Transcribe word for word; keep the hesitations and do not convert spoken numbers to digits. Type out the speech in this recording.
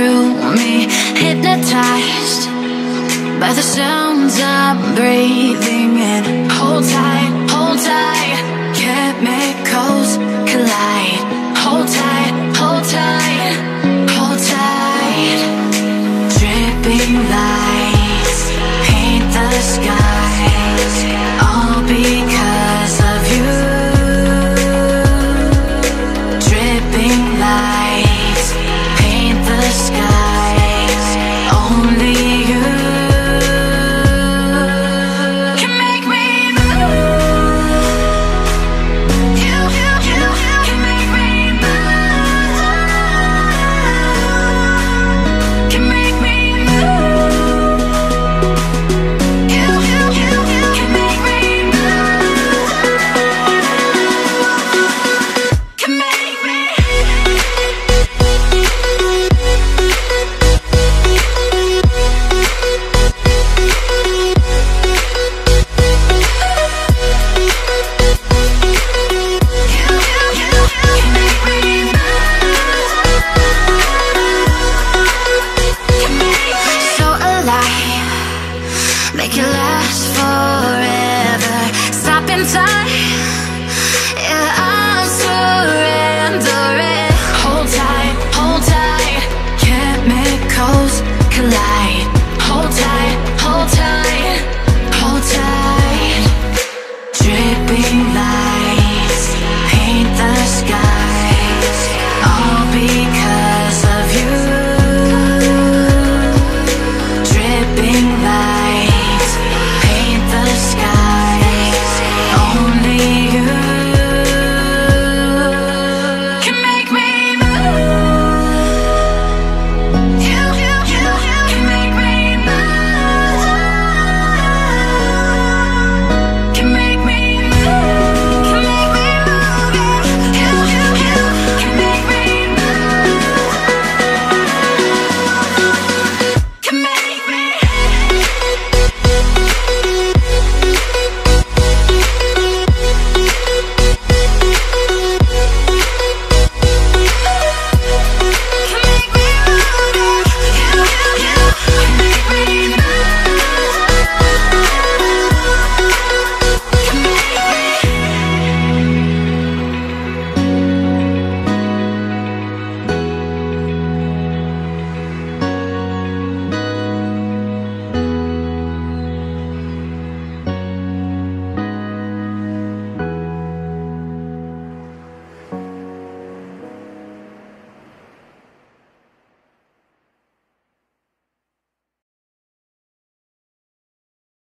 through me, hypnotized by the sounds I'm breathing in. Hold tight, hold tight, chemicals collide. Hold tight, hold tight, hold tight, dripping light.